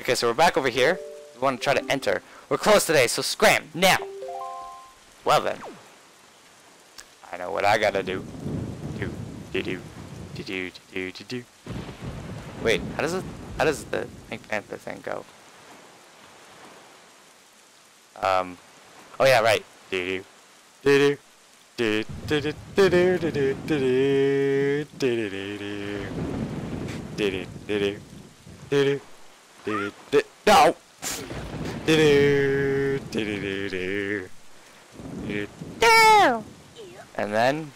Okay, so we're back over here. We want to try to enter. We're closed today, so scram now. Well then, I know what I gotta do. Do. Wait, how does the Pink Panther thing go? Oh yeah, right. No. And then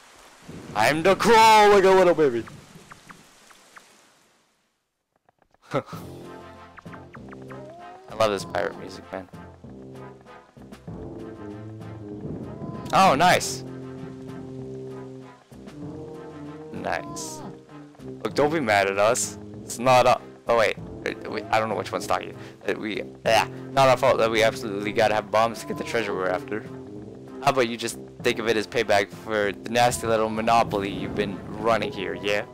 I'm the crawl like a little baby. I love this pirate music, man. Oh, nice. Nice. Look, don't be mad at us. It's not a... Oh, wait. I don't know which one's talking. Not our fault that we absolutely gotta have bombs to get the treasure we're after. How about you just think of it as payback for the nasty little monopoly you've been running here, yeah?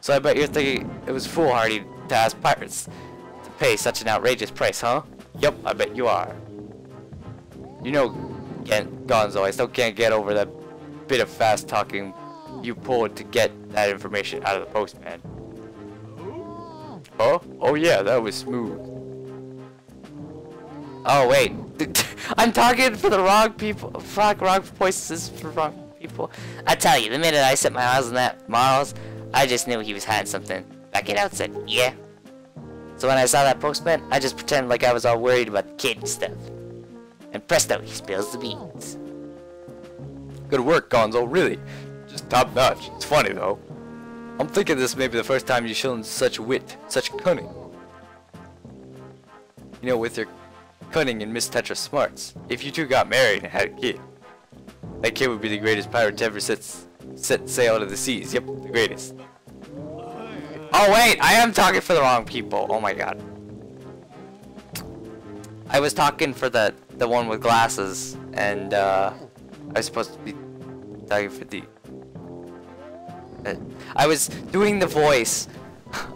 So I bet you're thinking it was foolhardy to ask pirates to pay such an outrageous price, huh? Yep, I bet you are. You know, Gonzo, I still can't get over that bit of fast talking you pulled to get that information out of the postman. Oh? Oh yeah, that was smooth. Oh wait, I'm talking for the wrong people. Fuck, wrong voices for wrong people. I tell you, the minute I set my eyes on that Miles, I just knew he was hiding something. Back at Outset, yeah. So when I saw that postman, I just pretended like I was all worried about the kid and stuff. And presto, he spills the beans. Good work, Gonzo, really. Just top notch. It's funny though. I'm thinking this may be the first time you've shown such wit, such cunning. You know, with your cunning and Miss Tetra's smarts, if you two got married and had a kid, that kid would be the greatest pirate to ever set sail out of the seas. Yep, the greatest. Oh wait, I am talking for the wrong people. Oh my god. I was talking for the one with glasses, and I was supposed to be talking for the... I was doing the voice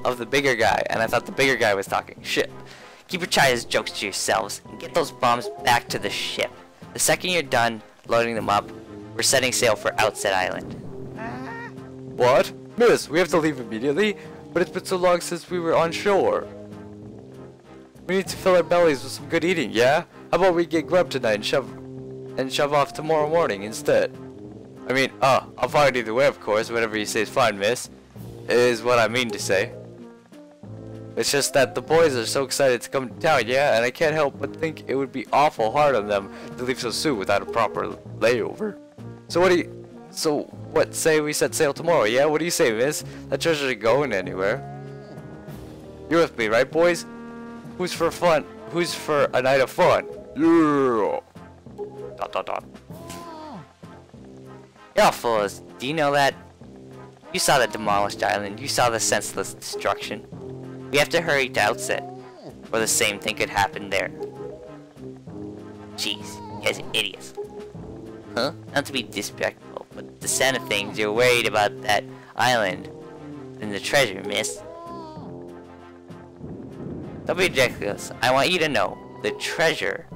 of the bigger guy, and I thought the bigger guy was talking. Shit. Keep your child's jokes to yourselves, and get those bombs back to the ship. The second you're done loading them up, we're setting sail for Outset Island. What? Miss, we have to leave immediately? But it's been so long since we were on shore. We need to fill our bellies with some good eating, yeah? How about we get grub tonight and shove off tomorrow morning instead? I mean, I'll find either way, of course. Whatever you say is fine, miss, is what I mean to say. It's just that the boys are so excited to come to town, yeah? And I can't help but think it would be awful hard on them to leave so soon without a proper layover. So what say we set sail tomorrow, yeah? What do you say, miss? That treasure ain't going anywhere. You're with me, right, boys? Who's for a night of fun? Yeah. ... Y'all fools, do you know that? You saw the demolished island, you saw the senseless destruction. We have to hurry to Outset, or the same thing could happen there. Jeez, you guys are idiots. Huh? Not to be disrespectful, but the sound of things, you're worried about that island and the treasure, miss. Don't be ridiculous, I want you to know, the treasure...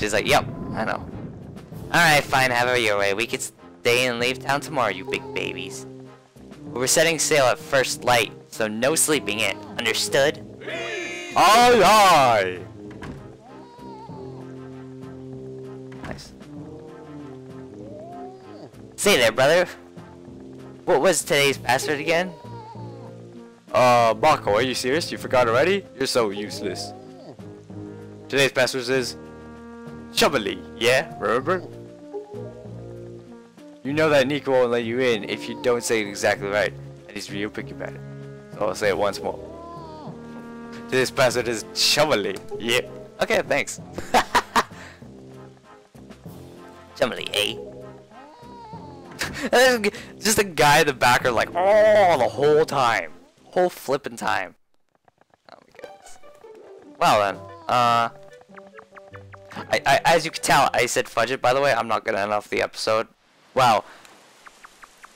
She's like, yep, I know. Alright, fine, have it your way. We could stay and leave town tomorrow, you big babies. We're setting sail at first light, so no sleeping in. Understood? Aye, aye! Nice. Say there, brother. What was today's password again? Mako, are you serious? You forgot already? You're so useless. Today's password is... Chubbly, yeah? Remember? You know that Niko won't let you in if you don't say it exactly right, and he's real picky about it. So I'll say it once more. This password is Chubbly, yeah? Okay, thanks. Chubbly, eh? Just a guy in the back are like, oh, the whole time. Whole flippin' time. Oh my goodness. Well then, as you can tell, I said fudge it, by the way. I'm not gonna end off the episode. Wow.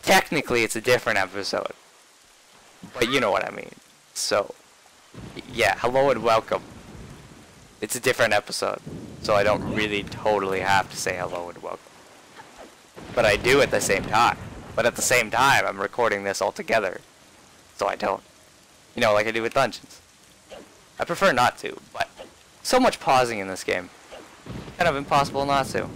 Technically, it's a different episode. But you know what I mean. So, yeah, hello and welcome. It's a different episode, so I don't really totally have to say hello and welcome. But I do at the same time. But at the same time, I'm recording this all together, so I don't. You know, like I do with Dungeons. I prefer not to, but so much pausing in this game. Kind of impossible not to.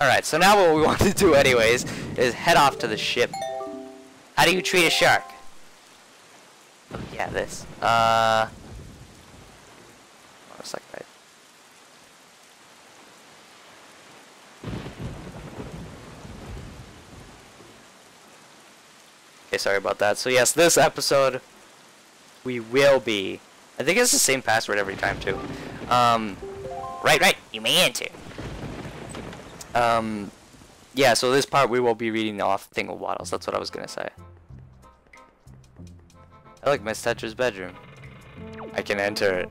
Alright, so now what we want to do anyways is head off to the ship. How do you treat a shark? Oh, yeah, this. It's like that. Okay, sorry about that. So yes, this episode we will be. I think it's the same password every time too. Right. You may enter. Yeah, so this part we will be reading off Thingle Waddles. That's what I was gonna say. I like Miss Tetra's bedroom. I can enter it.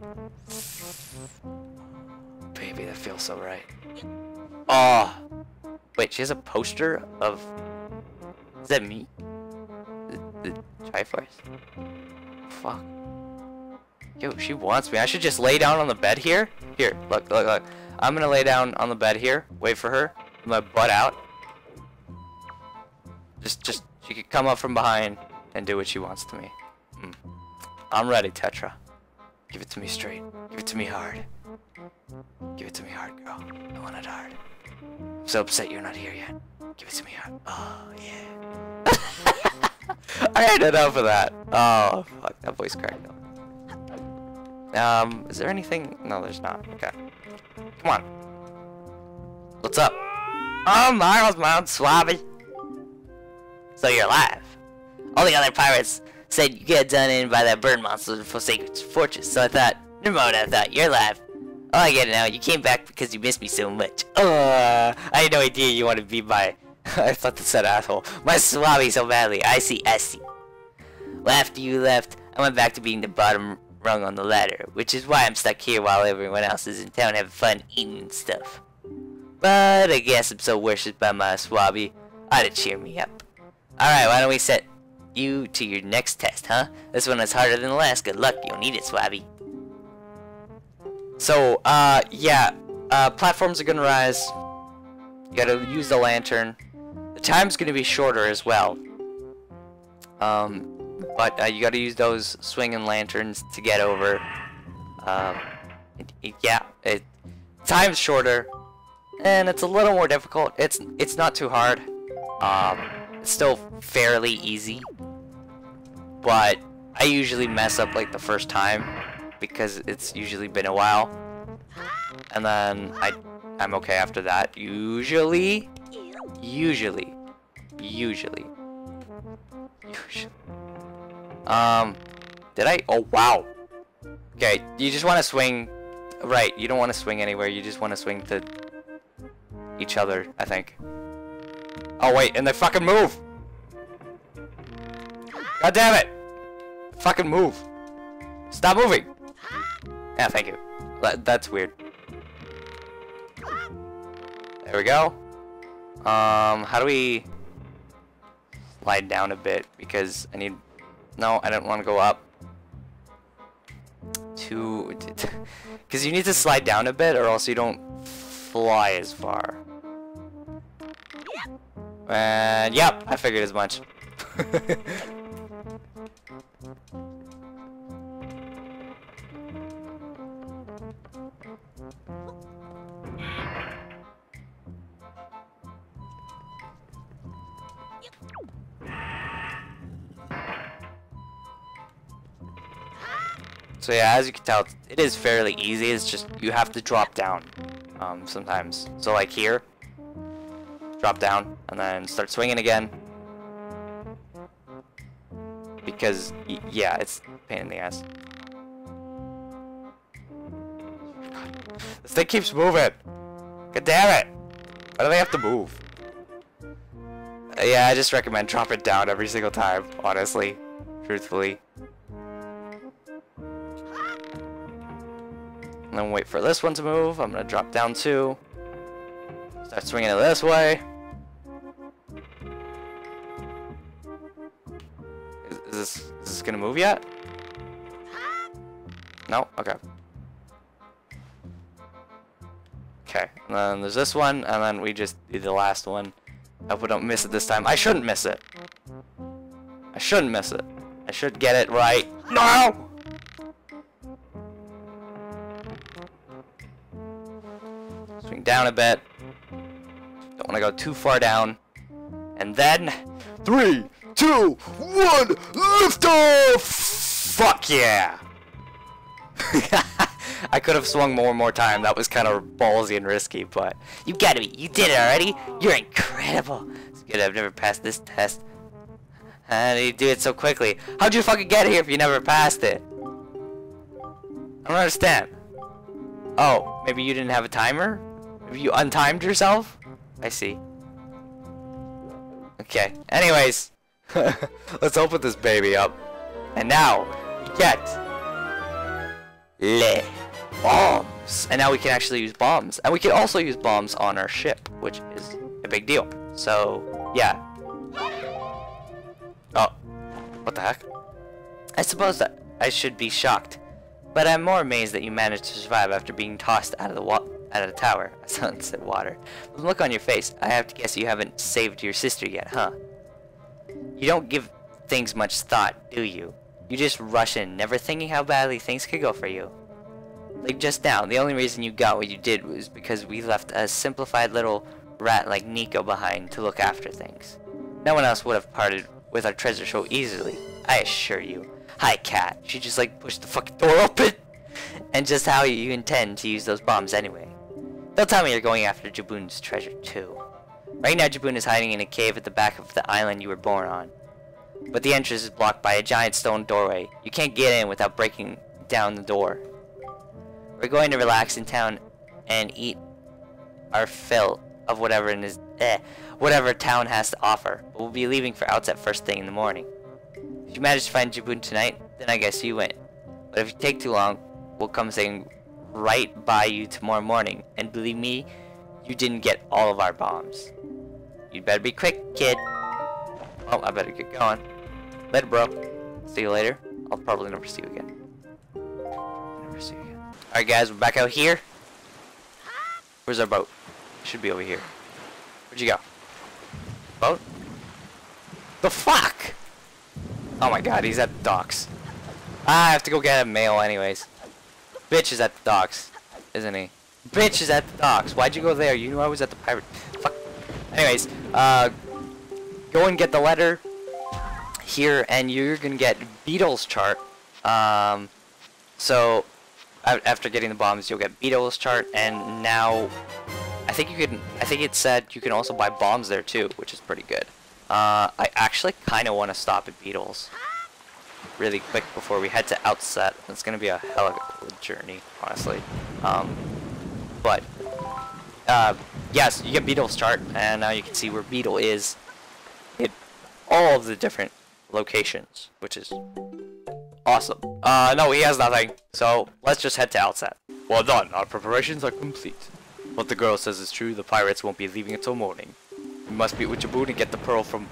Baby, that feels so right. Oh, wait, she has a poster of. Is that me? The Triforce? Fuck. Yo, she wants me. I should just lay down on the bed here. Here, look. I'm gonna lay down on the bed here. Wait for her. With my butt out. Just, she could come up from behind and do what she wants to me. I'm ready, Tetra. Give it to me straight. Give it to me hard. Give it to me hard, girl. I want it hard. I'm so upset you're not here yet. Give it to me hard. Oh, yeah. I had enough of that. Oh, fuck. That voice cracked up. Is there anything? No, there's not. Okay. Come on. What's up? Oh, Miles, Suave. So you're alive. All the other pirates said you got done in by that bird monster for Sacred Fortress. So I thought, never mind, I thought, you're alive. Oh, I get it now. You came back because you missed me so much. I had no idea you wanted to be my... I thought that said asshole. My Suave so badly. I see. Well, after you left, I went back to being the bottom rung on the ladder, which is why I'm stuck here while everyone else is in town having fun eating and stuff. But I guess I'm so worshipped by my Suave, ought to cheer me up. Alright, why don't we set you to your next test, huh? This one is harder than the last. Good luck, you'll need it, Suave. So, platforms are gonna rise. You gotta use the lantern. The time's gonna be shorter as well. But you gotta use those swinging lanterns to get over. Time's shorter. And it's a little more difficult. It's not too hard. It's still fairly easy. But I usually mess up like the first time because it's usually been a while. And then I'm okay after that. Usually. Did I? Oh, wow. Okay, you just want to swing. Right, you don't want to swing anywhere. You just want to swing to each other, I think. Oh, wait, and they fucking move! God damn it! Fucking move! Stop moving! Yeah, thank you. That's weird. There we go. How do we slide down a bit? Because I need... No, I don't want to go up. Because you need to slide down a bit or else you don't fly as far. And yep, I figured as much. So yeah, as you can tell, it is fairly easy. It's just you have to drop down sometimes. So like here, drop down and then start swinging again. Because yeah, it's a pain in the ass. This thing keeps moving. God damn it! Why do they have to move? Yeah, I just recommend drop it down every single time. Honestly, truthfully. And then wait for this one to move. I'm gonna drop down too. Start swinging it this way. this gonna move yet? No? Okay. Okay, and then there's this one, and then we just do the last one. I hope we don't miss it this time. I shouldn't miss it. I shouldn't miss it. I should get it right. No! Swing down a bit. Don't want to go too far down. And then... 3, 2, 1, lift off! Fuck yeah! I could have swung more and more time. That was kind of ballsy and risky, but you gotta be. You did it already. You're incredible. It's good. I've never passed this test. How did you do it so quickly? How'd you fucking get here if you never passed it? I don't understand. Oh, maybe you didn't have a timer? Maybe you untimed yourself? I see. Okay. Anyways, let's open this baby up. And now, get le bombs. And now we can actually use bombs, and we can also use bombs on our ship, which is a big deal. So yeah. Oh, what the heck? I suppose that I should be shocked, but I'm more amazed that you managed to survive after being tossed out of the tower. I said water. But look on your face. I have to guess you haven't saved your sister yet, huh? You don't give things much thought, do you? You just rush in, never thinking how badly things could go for you. Like just now, the only reason you got what you did was because we left a simplified little rat like Niko behind to look after things. No one else would have parted with our treasure so easily, I assure you. Hi, Cat. She just like pushed the fucking door open. And just how you intend to use those bombs anyway. They'll tell me you're going after Jabun's treasure too. Right now, Jabun is hiding in a cave at the back of the island you were born on. But the entrance is blocked by a giant stone doorway. You can't get in without breaking down the door. We're going to relax in town and eat our fill of whatever town has to offer. But we'll be leaving for Outset first thing in the morning. If you manage to find Jabun tonight, then I guess you win. But if you take too long, we'll come sailing right by you tomorrow morning. And believe me, you didn't get all of our bombs. You'd better be quick, kid. Oh, I better get going. Later, bro. See you later. I'll probably never see you again. Never see you again. Alright, guys, we're back out here. Where's our boat? It should be over here. Where'd you go? Boat? The fuck? Oh my god, he's at the docks. I have to go get a mail anyways. Bitch is at the docks, isn't he? Bitch is at the docks. Why'd you go there? You knew I was at the pirate. Fuck. Anyways, go and get the letter here, and you're gonna get Beedle's chart. So after getting the bombs, you'll get Beedle's chart, and now I think you can. I think it said you can also buy bombs there too, which is pretty good. I actually kind of want to stop at Beedle's really quick before we head to Outset. It's gonna be a hell of a journey, honestly. Yes, you get Beedle's chart, and now you can see where Beedle is. All of the different locations, which is awesome. No, he has nothing, so let's just head to Outset. Well done, our preparations are complete. What the girl says is true, the pirates won't be leaving until morning. We must meet with Jabun and get the pearl from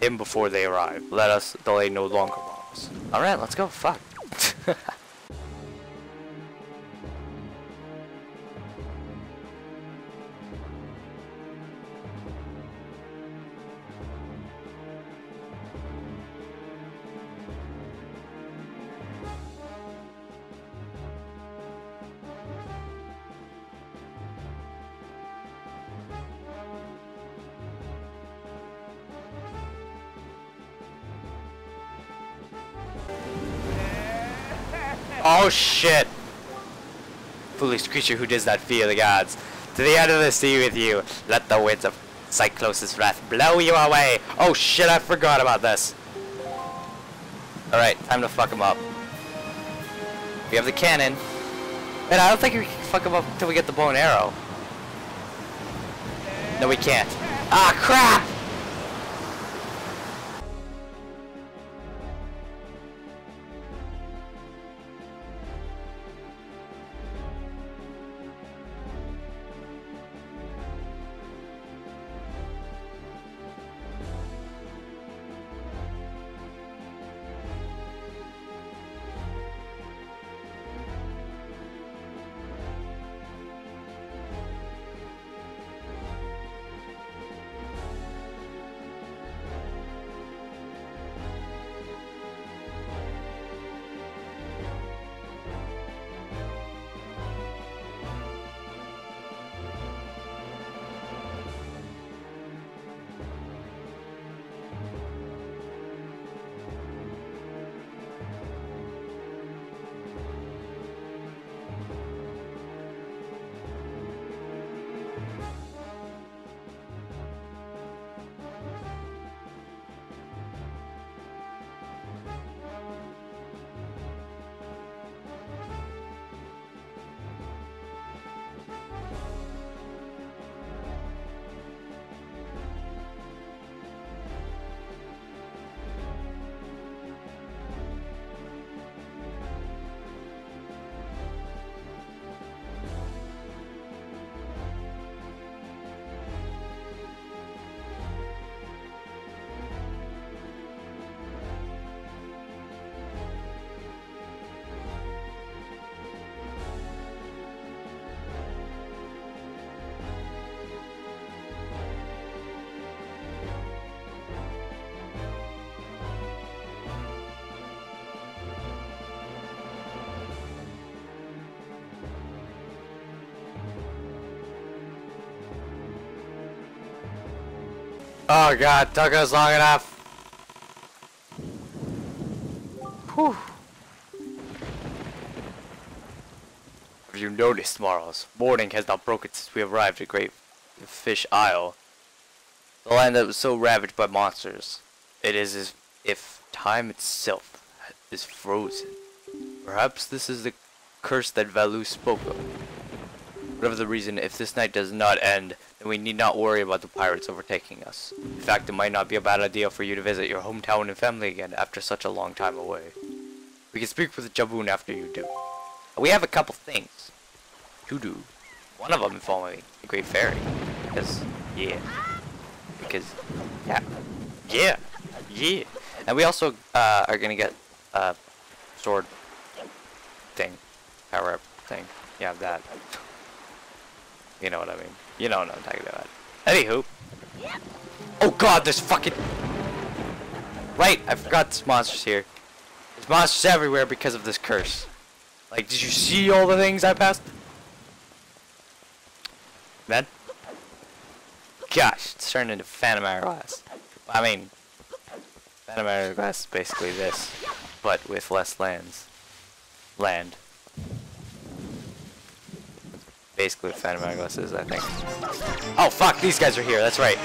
him before they arrive. Let us delay no longer, Moros. Alright, let's go, fuck. Oh shit! Foolish creature who does not fear the gods. To the end of the sea with you. Let the winds of Cyclosis' wrath blow you away. Oh shit, I forgot about this. Alright, time to fuck him up. We have the cannon. Man, I don't think we can fuck him up until we get the bow and arrow. No, we can't. Ah, crap! Oh god, took us long enough. Whew. Have you noticed, Moros? Morning has not broken since we arrived at Great Fish Isle, the land that was so ravaged by monsters. It is as if time itself is frozen. Perhaps this is the curse that Valu spoke of. Whatever the reason, if this night does not end, then we need not worry about the pirates overtaking us. In fact, it might not be a bad idea for you to visit your hometown and family again after such a long time away. We can speak with Jabun after you do. We have a couple things to do. One of them involving the Great Fairy. Because yeah. And we also are gonna get sword thing, power up thing. Yeah, that. You know what I mean. You know what I'm talking about. Anywho. Oh god, there's fucking... Right, I forgot there's monsters here. There's monsters everywhere because of this curse. Like, did you see all the things I passed? Man? Gosh, it's turned into Phantom Hourglass. I mean, Phantom Hourglass is basically this, but with less lands. Land. Basically what Phantom Hourglass is, I think. Oh fuck, these guys are here, that's right.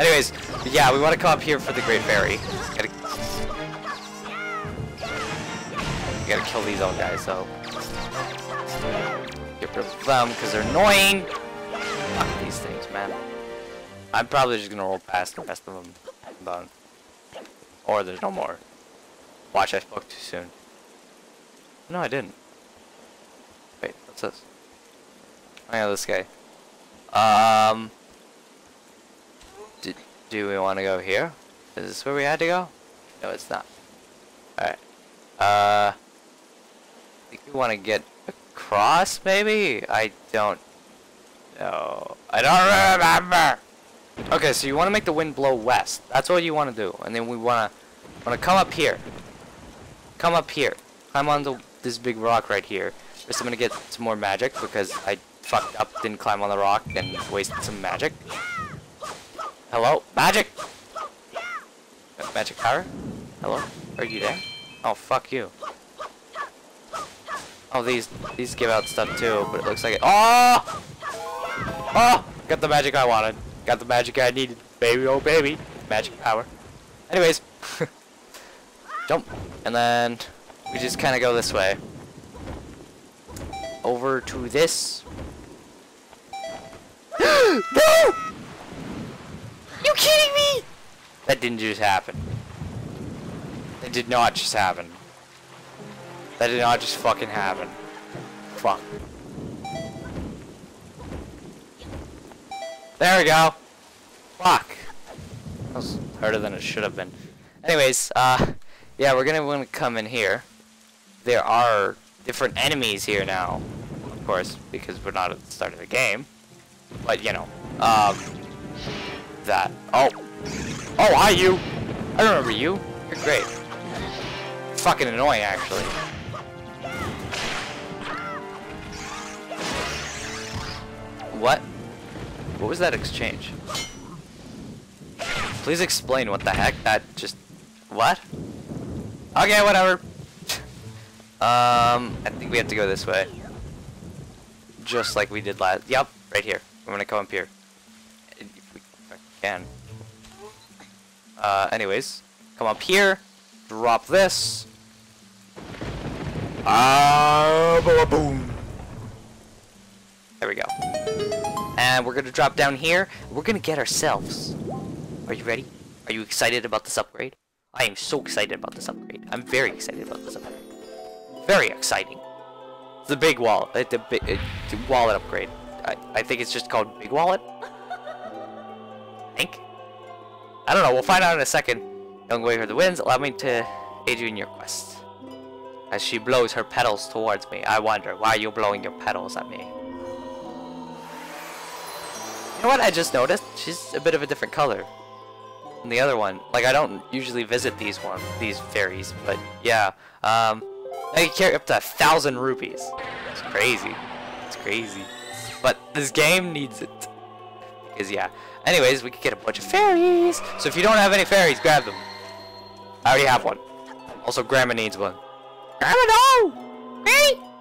Anyways, yeah, we want to come up here for the Great Fairy. Gotta kill these old guys, so... Get rid of them, because they're annoying! Fuck these things, man. I'm probably just gonna roll past the rest of them. I'm done. Or there's no more. Watch, I spoke too soon. No, I didn't. Wait, what's this? I know this guy. Do we want to go here? Is this where we had to go? No, it's not. Alright. I think we want to get across, maybe? I don't know. I don't remember! Okay, so you want to make the wind blow west. That's what you want to do. And then we want to come up here. Come up here. Climb on this big rock right here. First I'm going to get some more magic because I fucked up, didn't climb on the rock, and wasted some magic. Hello? Magic! Magic power? Hello? Are you there? Oh, fuck you. Oh, these give out stuff too, but it looks like it... Oh! Oh! Got the magic I wanted. Got the magic I needed. Baby, oh baby. Magic power. Anyways. Jump. And then we just kind of go this way. Over to this. No! You kidding me? That didn't just happen. That did not just happen. That did not just fucking happen. Fuck. There we go. Fuck. That was harder than it should have been. Anyways, yeah, we're gonna want to come in here. There are different enemies here now, of course, because we're not at the start of the game. But you know, that. Oh, oh, hi you. I remember you. You're great. Fucking annoying, actually. What? What was that exchange? Please explain what the heck that just... What? Okay, whatever. I think we have to go this way. Just like we did last... Yep, right here. I'm gonna come up here. If I can. Anyways. Come up here. Drop this. Boom. There we go. And we're gonna drop down here. We're gonna get ourselves. Are you ready? Are you excited about this upgrade? I am so excited about this upgrade. I'm very excited about this upgrade. Very exciting. The big wallet. The wallet upgrade. I think it's just called Big Wallet. I think. I don't know. We'll find out in a second. Young wave of the winds. Allow me to aid you in your quest. As she blows her petals towards me, I wonder why you're blowing your petals at me. You know what I just noticed? She's a bit of a different color than the other one. Like, I don't usually visit these fairies, but yeah. They carry up to 1,000 rupees. It's crazy. It's crazy. But this game needs it. Because yeah, Anyways, we could get a bunch of fairies. So if you don't have any fairies, grab them. I already have one. Also, Grandma needs one. Grandma, no! Hey!